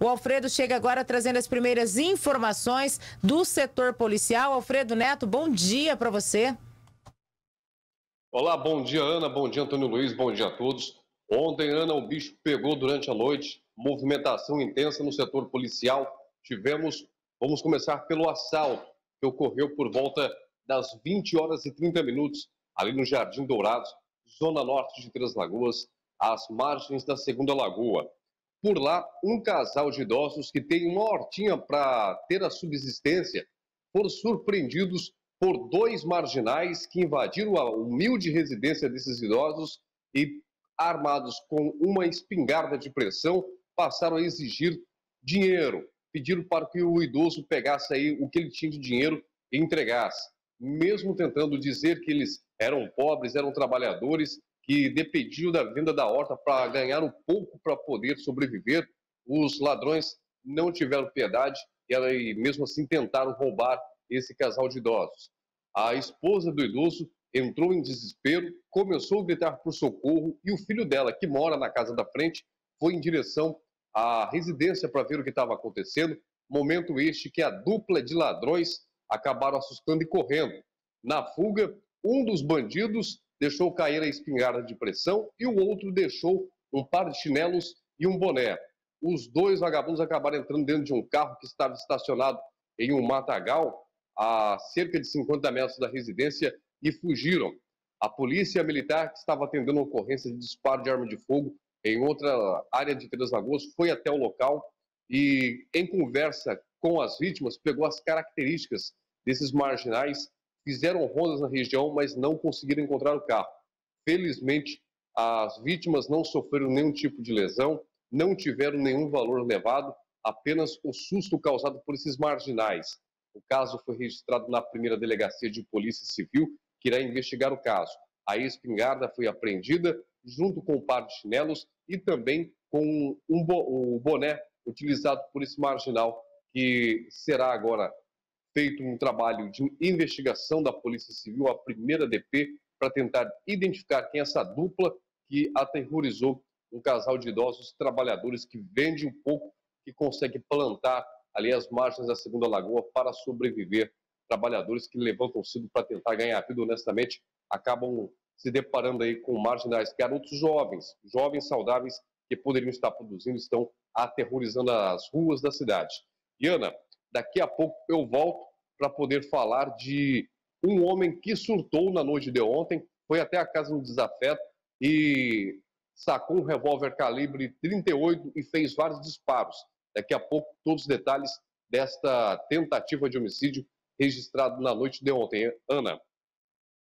O Alfredo chega agora trazendo as primeiras informações do setor policial. Alfredo Neto, bom dia para você. Olá, bom dia, Ana, bom dia, Antônio Luiz, bom dia a todos. Ontem, Ana, o bicho pegou durante a noite, movimentação intensa no setor policial. Vamos começar pelo assalto, que ocorreu por volta das 20h30, ali no Jardim Dourados, zona norte de Três Lagoas, às margens da Segunda Lagoa. Por lá, um casal de idosos que tem uma hortinha para ter a subsistência, foram surpreendidos por dois marginais que invadiram a humilde residência desses idosos e, armados com uma espingarda de pressão, passaram a exigir dinheiro. Pediram para que o idoso pegasse aí o que ele tinha de dinheiro e entregasse. Mesmo tentando dizer que eles eram pobres, eram trabalhadores, que dependiam da venda da horta para ganhar um pouco para poder sobreviver, os ladrões não tiveram piedade e mesmo assim tentaram roubar esse casal de idosos. A esposa do idoso entrou em desespero, começou a gritar por socorro e o filho dela, que mora na casa da frente, foi em direção à residência para ver o que estava acontecendo. Momento este que a dupla de ladrões acabaram assustando e correndo. Na fuga, um dos bandidos deixou cair a espingarda de pressão e o outro deixou um par de chinelos e um boné. Os dois vagabundos acabaram entrando dentro de um carro que estava estacionado em um matagal a cerca de 50 metros da residência e fugiram. A polícia militar, que estava atendendo a ocorrência de disparo de arma de fogo em outra área de Três Lagoas, foi até o local e, em conversa com as vítimas, pegou as características desses marginais, fizeram rondas na região, mas não conseguiram encontrar o carro. Felizmente, as vítimas não sofreram nenhum tipo de lesão, não tiveram nenhum valor levado, apenas o susto causado por esses marginais. O caso foi registrado na primeira delegacia de polícia civil, que irá investigar o caso. A espingarda foi apreendida, junto com um par de chinelos e também com o boné utilizado por esse marginal, que será agora feito um trabalho de investigação da Polícia Civil, a primeira DP, para tentar identificar quem é essa dupla que aterrorizou um casal de idosos trabalhadores que vende um pouco, que consegue plantar ali as margens da Segunda Lagoa para sobreviver. Trabalhadores que levantam cedo para tentar ganhar vida honestamente, acabam se deparando aí com marginais, garotos jovens saudáveis que poderiam estar produzindo, estão aterrorizando as ruas da cidade. E Ana, daqui a pouco eu volto para poder falar de um homem que surtou na noite de ontem, foi até a casa do desafeto e sacou um revólver calibre 38 e fez vários disparos. Daqui a pouco todos os detalhes desta tentativa de homicídio registrado na noite de ontem. Ana.